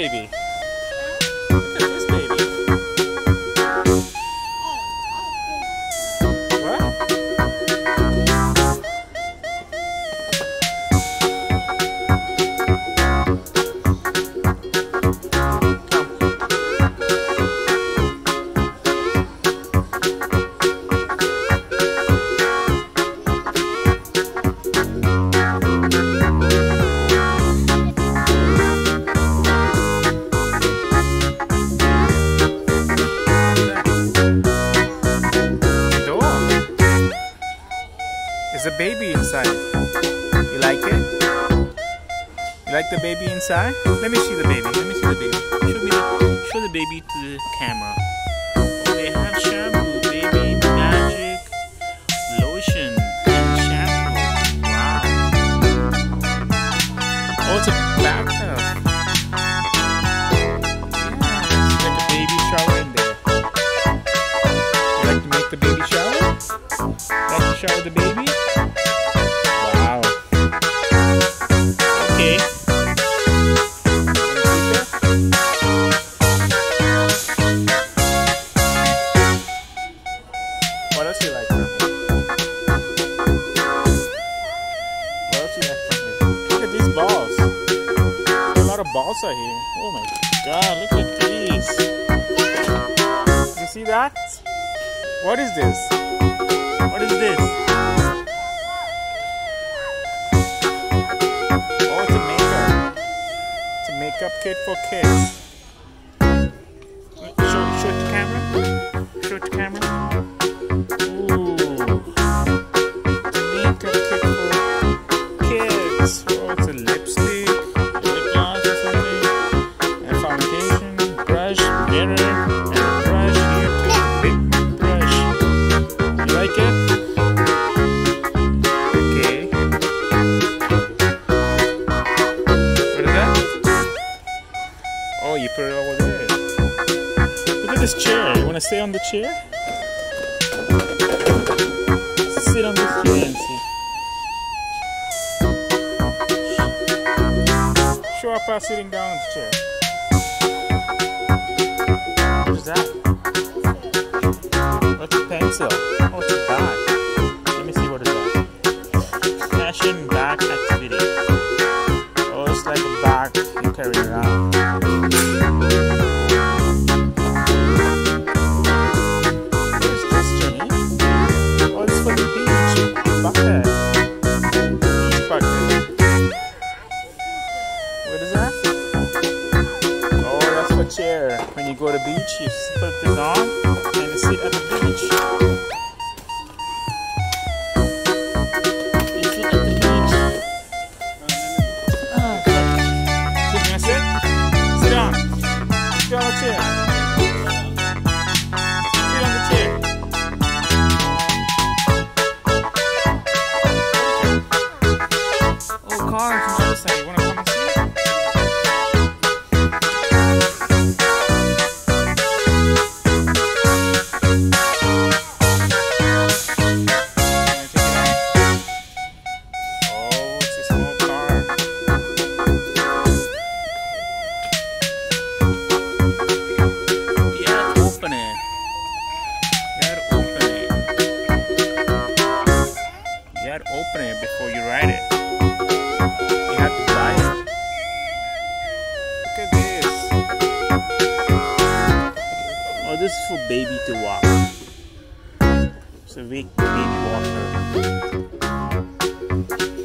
baby. Look at this baby. There's a baby inside. You like it? You like the baby inside? Let me see the baby. Let me see the baby. Show the baby to the camera. They have shampoo, baby magic lotion and shampoo. Wow. Oh, it's a bathtub. Shower the baby? Wow. Okay. What else do you like from me? What else do you like from me? Look at these balls. A lot of balls are here. Oh my god, look at these. Did you see that? What is this? What is this? Oh, it's a makeup. It's a makeup kit for kids. Show it to camera. Show it to camera. Ooh. It's a makeup kit for kids. Oh, it's a lipstick, lip gloss or something, and foundation, brush, mirror, and a brush here too. Big brush. You like it? Oh, you put it over there. Look at this chair. You want to stay on the chair? Sit on this chair and see. Show up by sitting down on the chair. What is that? That's a pencil. Oh, it's a bag. Let me see what is that. Fashion bag activity. Oh, it's like a bag you carry around. Chair. When you go to the beach, you put this on and you sit at the beach. You sit at the beach. Oh, okay. Can I sit? Sit down. Sit on the chair. Sit on the chair. Oh, cars on the other side. You want to come and see? Open it before you ride it. You have to buy it. Look at this. Oh, this is for baby to walk. It's a big baby walker.